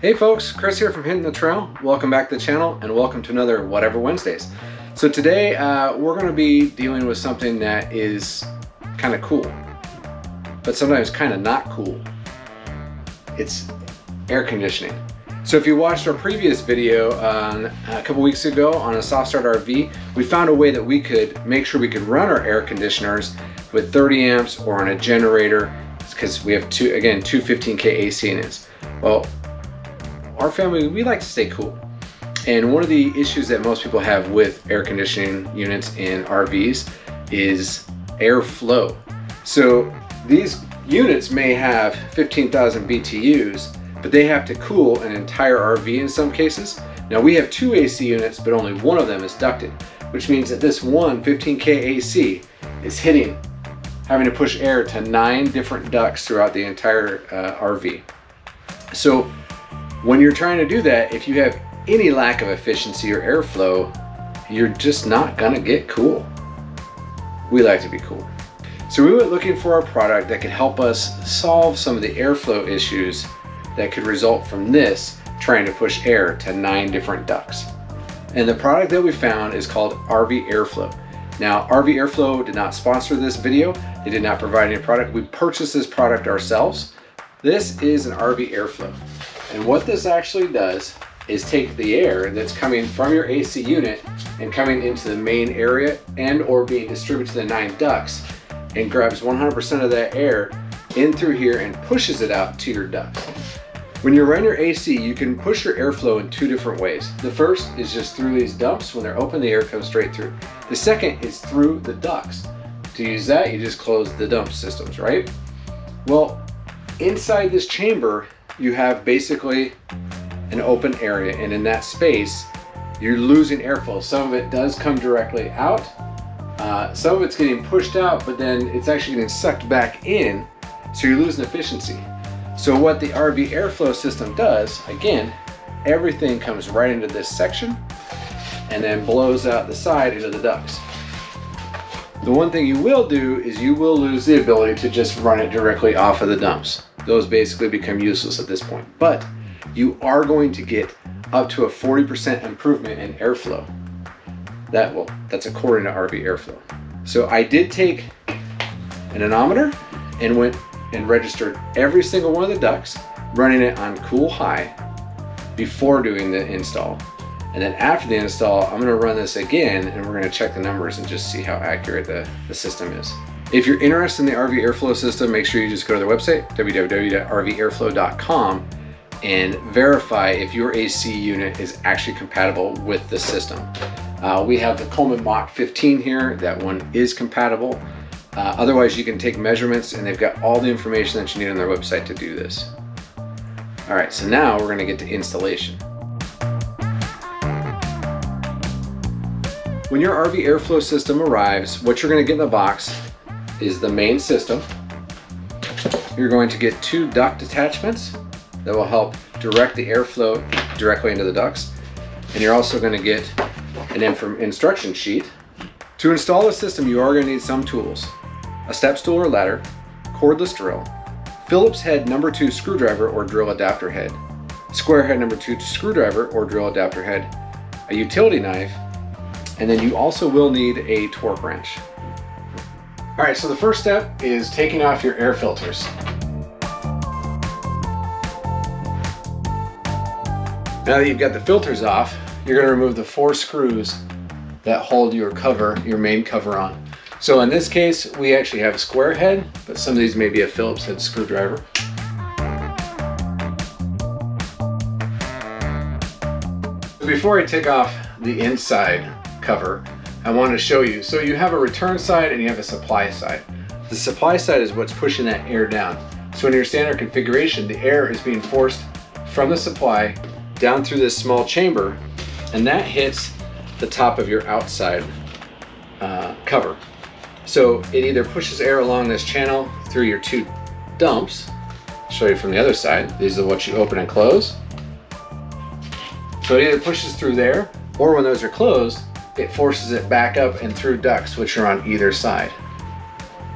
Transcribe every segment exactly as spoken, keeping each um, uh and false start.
Hey folks, Chris here from Hinton the Trail. Welcome back to the channel and welcome to another Whatever Wednesdays. So today uh, we're going to be dealing with something that is kind of cool, but sometimes kind of not cool. It's air conditioning. So if you watched our previous video on, a couple weeks ago on a soft start R V, we found a way that we could make sure we could run our air conditioners with thirty amps or on a generator, because we have two, again, two fifteen K A C units. Well, our family, we like to stay cool. And one of the issues that most people have with air conditioning units in R Vs is airflow. So these units may have fifteen thousand B T Us, but they have to cool an entire R V in some cases. Now we have two A C units, but only one of them is ducted, which means that this one fifteen K A C is hitting, having to push air to nine different ducts throughout the entire uh, R V. So when you're trying to do that, if you have any lack of efficiency or airflow, you're just not gonna get cool. We like to be cool. So we went looking for a product that could help us solve some of the airflow issues that could result from this trying to push air to nine different ducts. And the product that we found is called R V Airflow. Now, R V Airflow did not sponsor this video. They did not provide any product. We purchased this product ourselves. This is an R V Airflow. And what this actually does is take the air that's coming from your A C unit and coming into the main area and or being distributed to the nine ducts, and grabs one hundred percent of that air in through here and pushes it out to your ducts. When you run your A C, you can push your airflow in two different ways. The first is just through these dumps. When they're open, the air comes straight through. The second is through the ducts. To use that, you just close the dump systems, right? Well, inside this chamber, you have basically an open area, and in that space, you're losing airflow. Some of it does come directly out. Uh, some of it's getting pushed out, but then it's actually getting sucked back in, so you're losing efficiency. So what the R V Airflow system does, again, everything comes right into this section and then blows out the side into the ducts. The one thing you will do is you will lose the ability to just run it directly off of the dumps. Those basically become useless at this point, but you are going to get up to a forty percent improvement in airflow. That will, that's according to R V Airflow. So I did take an anemometer and went and registered every single one of the ducts, running it on cool high before doing the install. And then after the install, I'm gonna run this again and we're gonna check the numbers and just see how accurate the, the system is. If you're interested in the R V Airflow system, make sure you just go to their website, w w w dot r v airflow dot com, and verify if your A C unit is actually compatible with the system. Uh, we have the Coleman Mach fifteen here. That one is compatible. Uh, otherwise, you can take measurements, and they've got all the information that you need on their website to do this. All right, so now we're going to get to installation. When your R V Airflow system arrives, what you're going to get in the box is the main system. You're going to get two duct attachments that will help direct the airflow directly into the ducts. And you're also going to get an instruction sheet. To install the system, you are going to need some tools: a step stool or ladder, cordless drill, Phillips head number two screwdriver or drill adapter head, square head number two screwdriver or drill adapter head, a utility knife, and then you also will need a torque wrench. All right, so the first step is taking off your air filters. Now that you've got the filters off, you're going to remove the four screws that hold your cover, your main cover on. So in this case, we actually have a square head, but some of these may be a Phillips head screwdriver. Before I take off the inside cover, I want to show you. So you have a return side and you have a supply side. The supply side is what's pushing that air down. So in your standard configuration, the air is being forced from the supply down through this small chamber, and that hits the top of your outside uh, cover. So it either pushes air along this channel through your two dumps. I'll show you from the other side. These are what you open and close. So it either pushes through there, or when those are closed, it forces it back up and through ducts, which are on either side.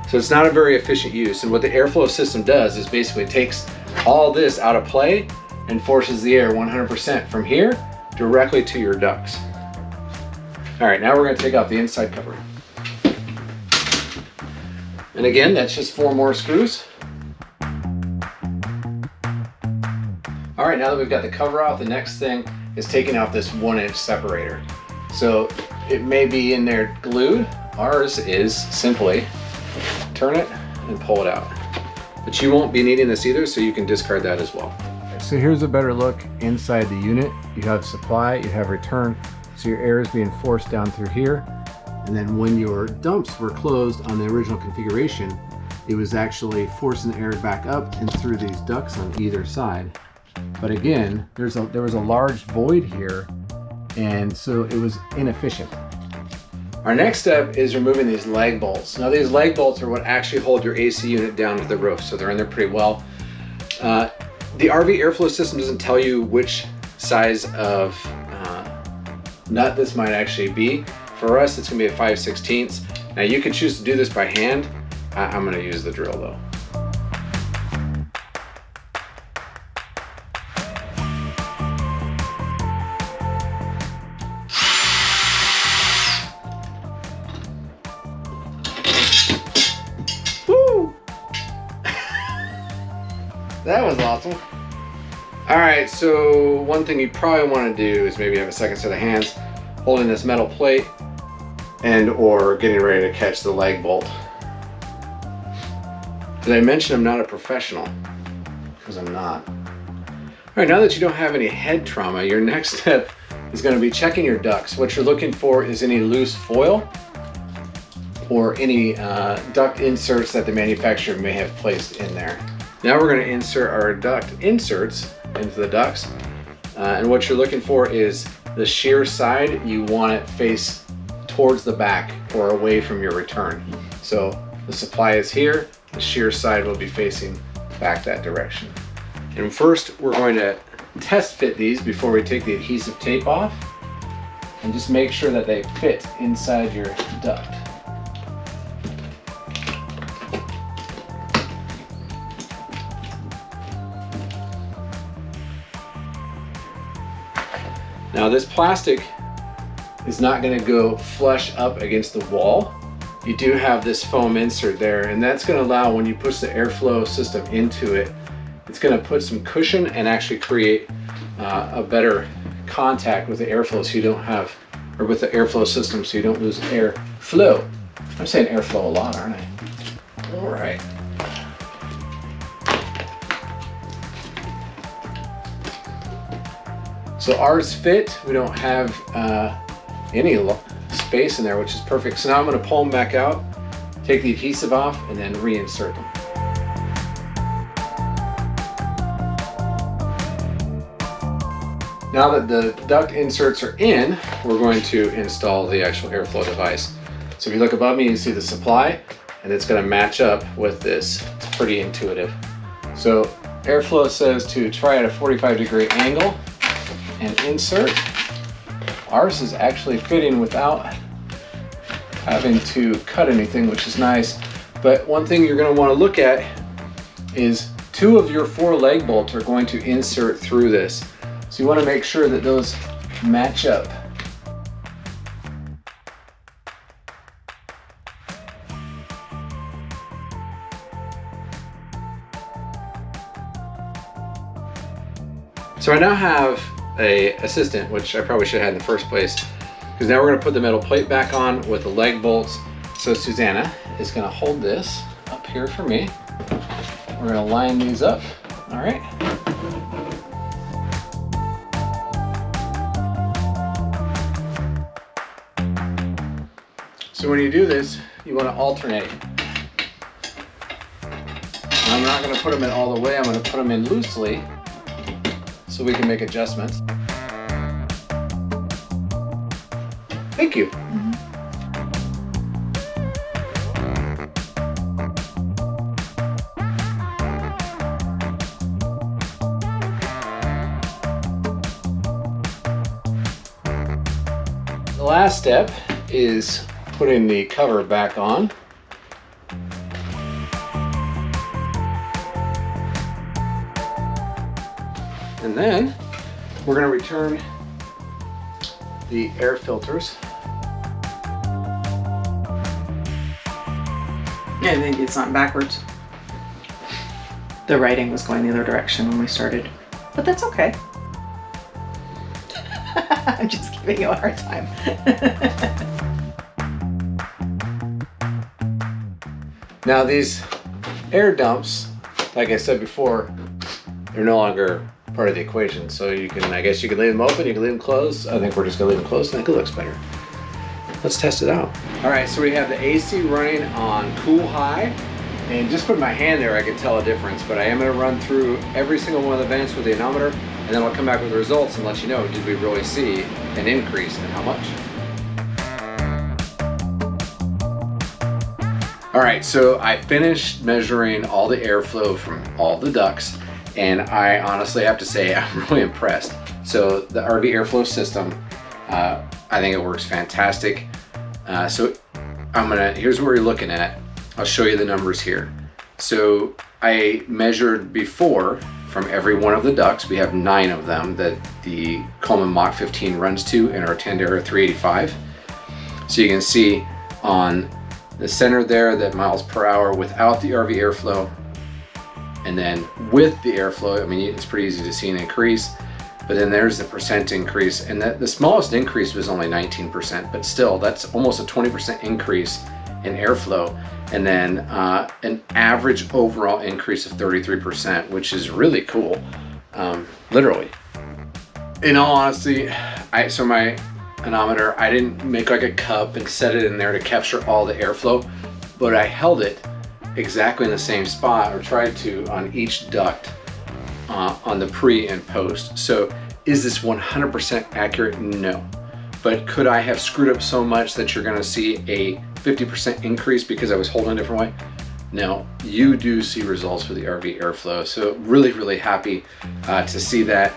So it's not a very efficient use. And what the airflow system does is basically takes all this out of play and forces the air one hundred percent from here directly to your ducts. All right, now we're going to take off the inside cover. And again, that's just four more screws. All right, now that we've got the cover off, the next thing is taking out this one inch separator. So it may be in there glued. Ours is simply turn it and pull it out. But you won't be needing this either, so you can discard that as well. So here's a better look inside the unit. You have supply, you have return, so your air is being forced down through here. And then when your dumps were closed on the original configuration, it was actually forcing the air back up and through these ducts on either side. But again, there's a, there was a large void here, and so it was inefficient. Our next step is removing these lag bolts. Now these lag bolts are what actually hold your A C unit down to the roof, so they're in there pretty well. Uh, the R V Airflow system doesn't tell you which size of uh, nut this might actually be. For us, it's gonna be a five sixteenths. Now you can choose to do this by hand. I I'm gonna use the drill though. That was awesome. All right, so one thing you probably want to do is maybe have a second set of hands holding this metal plate and or getting ready to catch the lag bolt. Did I mention I'm not a professional? Because I'm not. All right, now that you don't have any head trauma, your next step is going to be checking your ducts. What you're looking for is any loose foil or any uh, duct inserts that the manufacturer may have placed in there. Now we're going to insert our duct inserts into the ducts, uh, and what you're looking for is the sheer side. You want it face towards the back or away from your return. So the supply is here, the sheer side will be facing back that direction. And first we're going to test fit these before we take the adhesive tape off, and just make sure that they fit inside your duct. Now this plastic is not going to go flush up against the wall. You do have this foam insert there, and that's going to allow, when you push the airflow system into it, it's going to put some cushion and actually create uh, a better contact with the airflow, so you don't have, or with the airflow system, so you don't lose air flow. I'm saying airflow a lot, aren't I? All right. So ours fit, we don't have uh, any space in there, which is perfect. So now I'm gonna pull them back out, take the adhesive off, and then reinsert them. Now that the duct inserts are in, we're going to install the actual airflow device. So if you look above me, you see the supply, and it's gonna match up with this. It's pretty intuitive. So airflow says to try at a forty-five degree angle and insert. Ours is actually fitting without having to cut anything, which is nice. But one thing you're going to want to look at is two of your four leg bolts are going to insert through this. So you want to make sure that those match up. So I now have a assistant, which I probably should have had in the first place, because now we're going to put the metal plate back on with the leg bolts. So Susanna is going to hold this up here for me. We're going to line these up. All right. So when you do this, you want to alternate. I'm not going to put them in all the way. I'm going to put them in loosely, so we can make adjustments. Thank you. Mm-hmm. The last step is putting the cover back on. And then we're going to return the air filters. Yeah, I think it's not backwards. The writing was going the other direction when we started, but that's okay. I'm just giving you a hard time. Now these air dumps, like I said before, they're no longer part of the equation. So you can, I guess you can leave them open, you can leave them closed. I think we're just gonna leave them closed and I think it looks better. Let's test it out. All right, so we have the A C running on cool high. And just put my hand there, I could tell a difference, but I am gonna run through every single one of the vents with the anemometer, and then I'll come back with the results and let you know, did we really see an increase and how much? All right, so I finished measuring all the airflow from all the ducts, and I honestly have to say I'm really impressed. So the R V Airflow system, uh, I think it works fantastic. Uh, so I'm gonna, here's what we're looking at. I'll show you the numbers here. So I measured before from every one of the ducts. We have nine of them that the Coleman Mach fifteen runs to in our Tandara three eighty-five. So you can see on the center there that miles per hour without the R V Airflow, and then with the airflow, I mean, it's pretty easy to see an increase, but then there's the percent increase, and that the smallest increase was only nineteen percent, but still that's almost a twenty percent increase in airflow, and then uh, an average overall increase of thirty-three percent, which is really cool, um, literally. In all honesty, I, so my anemometer, I didn't make like a cup and set it in there to capture all the airflow, but I held it exactly in the same spot, or tried to, on each duct uh, on the pre and post. So is this one hundred percent accurate? No. But could I have screwed up so much that you're gonna see a fifty percent increase because I was holding a different way? No, you do see results for the R V Airflow. So really, really happy uh, to see that.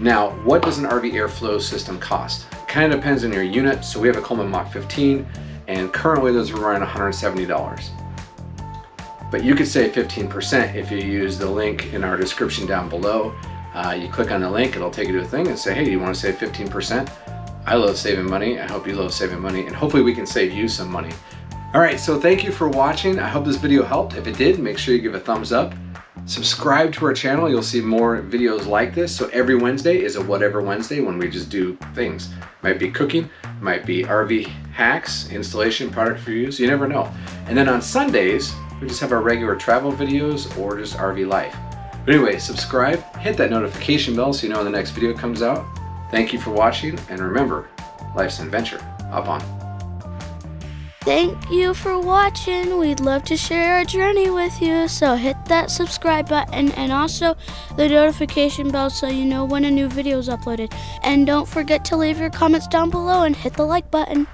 Now, what does an R V Airflow system cost? Kind of depends on your unit. So we have a Coleman Mach fifteen, and currently those are running one hundred seventy dollars. But you could save fifteen percent if you use the link in our description down below. Uh, you click on the link, it'll take you to a thing and say, hey, do you wanna save fifteen percent? I love saving money. I hope you love saving money, and hopefully we can save you some money. All right, so thank you for watching. I hope this video helped. If it did, make sure you give a thumbs up. Subscribe to our channel. You'll see more videos like this. So every Wednesday is a Whatever Wednesday, when we just do things. Might be cooking, might be R V hacks, installation, product reviews, you never know. And then on Sundays, we just have our regular travel videos or just R V life. But anyway, subscribe, hit that notification bell so you know when the next video comes out. Thank you for watching, and remember, life's an adventure. Up on. Thank you for watching. We'd love to share our journey with you, so hit that subscribe button and also the notification bell so you know when a new video is uploaded. And don't forget to leave your comments down below and hit the like button.